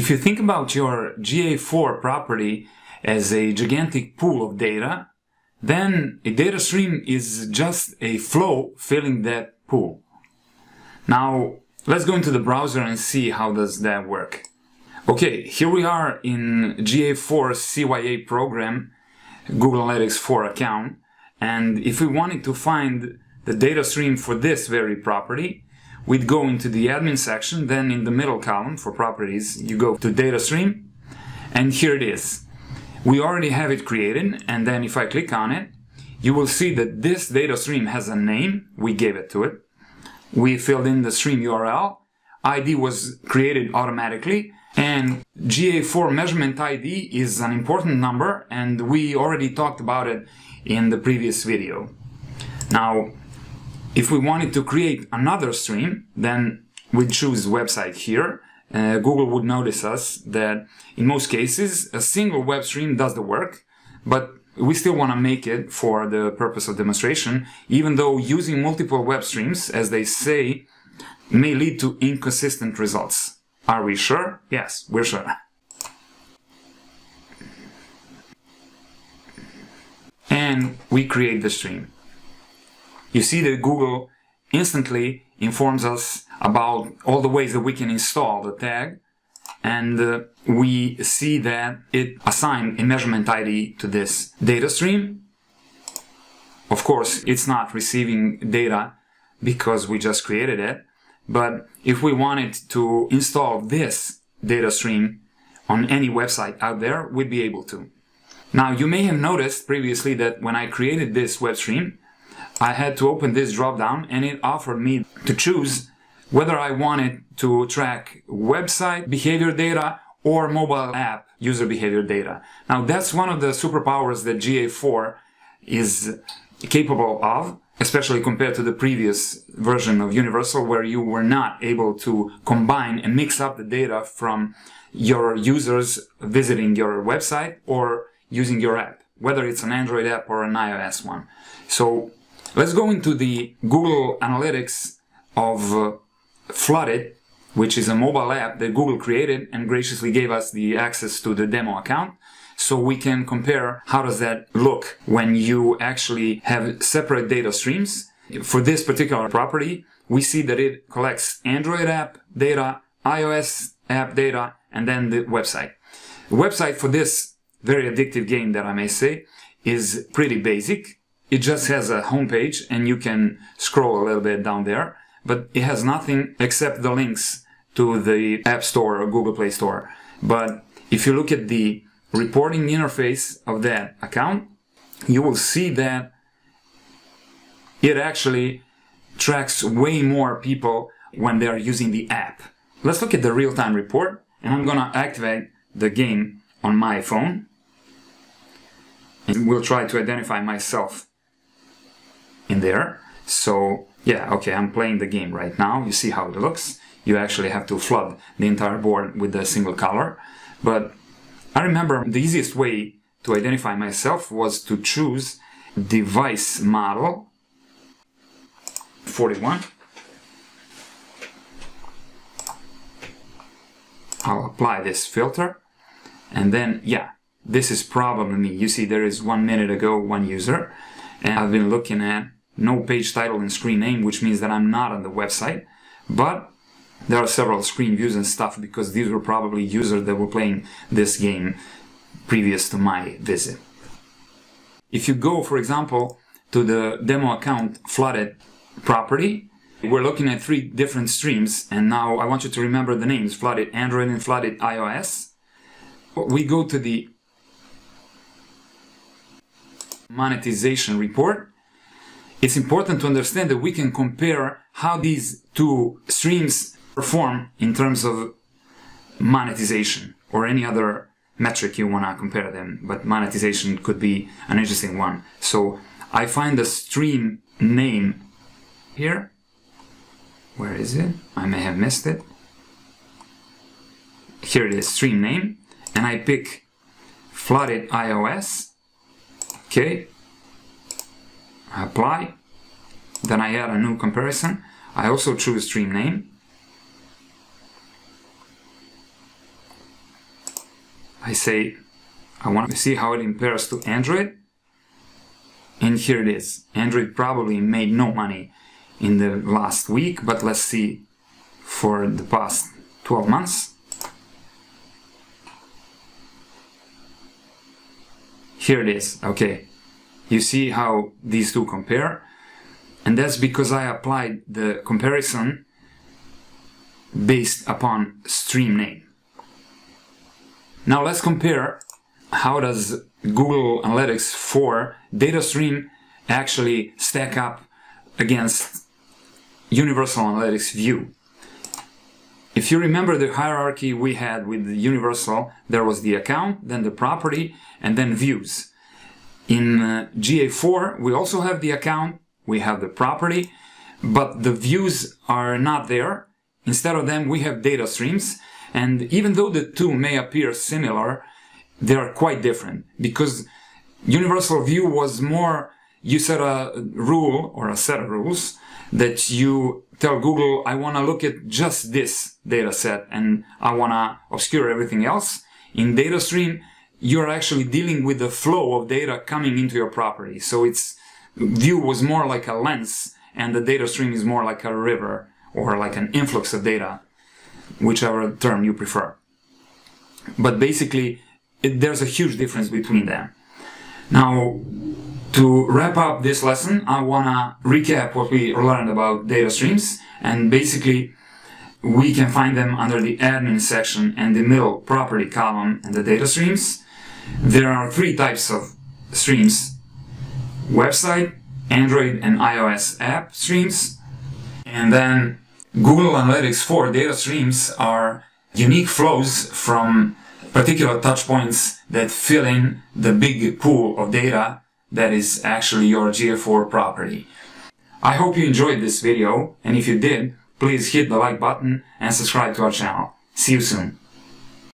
If you think about your GA4 property as a gigantic pool of data, then a data stream is just a flow filling that pool. Now, let's go into the browser and see how does that work. Okay, here we are in GA4 CYA program, Google Analytics 4 account, and if we wanted to find the data stream for this very property, we'd go into the admin section, then in the middle column for properties, you go to data stream, and here it is. We already have it created, and then if I click on it, you will see that this data stream has a name, we gave it to it. We filled in the stream URL, ID was created automatically, and GA4 measurement ID is an important number, and we already talked about it in the previous video. Now, if we wanted to create another stream, then we'd choose website here. Google would notice us that in most cases, a single web stream does the work, but we still want to make it for the purpose of demonstration, even though using multiple web streams, as they say, may lead to inconsistent results. Are we sure? Yes, we're sure. And we create the stream. You see that Google instantly informs us about all the ways that we can install the tag, and we see that it assigned a measurement ID to this data stream. Of course, it's not receiving data because we just created it. But if we wanted to install this data stream on any website out there, we'd be able to. Now, you may have noticed previously that when I created this web stream, I had to open this drop-down and it offered me to choose whether I wanted to track website behavior data or mobile app user behavior data. Now, that's one of the superpowers that GA4 is capable of, especially compared to the previous version of Universal, where you were not able to combine and mix up the data from your users visiting your website or using your app, whether it's an Android app or an iOS one. So let's go into the Google Analytics of Flooded, which is a mobile app that Google created and graciously gave us the access to the demo account. So we can compare how does that look when you actually have separate data streams. For this particular property, we see that it collects Android app data, iOS app data, and then the website. The website for this very addictive game that I may say is pretty basic. It just has a homepage and you can scroll a little bit down there, but it has nothing except the links to the App Store or Google Play Store. But if you look at the reporting interface of that account, you will see that it actually tracks way more people when they are using the app. Let's look at the real-time report, and I'm gonna activate the game on my phone, and we'll try to identify myself in there. So yeah, okay, I'm playing the game right now. You see how it looks. You actually have to flood the entire board with a single color, but I remember the easiest way to identify myself was to choose device model 41. I'll apply this filter and then, yeah, this is probably me. You see there is 1 minute ago, one user, and I've been looking at no page title and screen name, which means that I'm not on the website, but there are several screen views and stuff because these were probably users that were playing this game previous to my visit. If you go, for example, to the demo account Flooded property, we're looking at three different streams, and now I want you to remember the names, Flooded Android and Flooded iOS. We go to the monetization report. It's important to understand that we can compare how these two streams perform in terms of monetization or any other metric you want to compare them, but monetization could be an interesting one. So I find the stream name here. Where is it? I may have missed it. Here it is, stream name, and I pick Flooded iOS. Okay, I apply, then I add a new comparison. I also choose stream name. I say, I want to see how it compares to Android. And here it is. Android probably made no money in the last week, but let's see for the past 12 months. Here it is. Okay. You see how these two compare. And that's because I applied the comparison based upon stream name. Now let's compare how does Google Analytics 4 data stream actually stack up against Universal Analytics view. If you remember the hierarchy we had with Universal, there was the account, then the property, and then views. In GA4, we also have the account, we have the property, but the views are not there. Instead of them, we have data streams. And even though the two may appear similar, they are quite different, because Universal View was more, you set a rule or a set of rules that you tell Google, I want to look at just this data set and I want to obscure everything else. In data stream, you're actually dealing with the flow of data coming into your property. So it's view was more like a lens and the data stream is more like a river or like an influx of data, whichever term you prefer. But basically, there's a huge difference between them. Now, to wrap up this lesson, I want to recap what we learned about data streams. And basically, we can find them under the admin section and the middle property column and the data streams. There are three types of streams: website, Android and iOS app streams. And then Google Analytics 4 data streams are unique flows from particular touchpoints that fill in the big pool of data that is actually your GA4 property. I hope you enjoyed this video, and if you did, please hit the like button and subscribe to our channel. See you soon.